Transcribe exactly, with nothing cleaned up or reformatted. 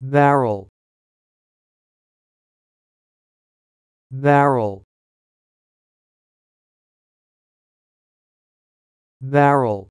barrel, barrel, barrel.